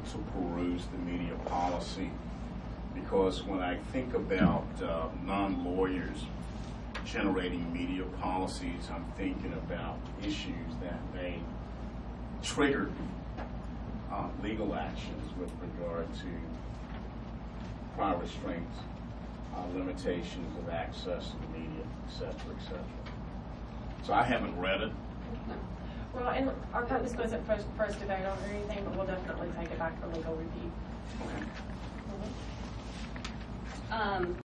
able to peruse the media policy, because when I think about non-lawyers generating media policies, I'm thinking about issues that may trigger legal actions with regard to prior restraints, limitations of access to the media, et cetera, et cetera. So I haven't read it. Well, and our purpose wasn't first debate on anything, but we'll definitely take it back for legal review. Okay. Mm-hmm.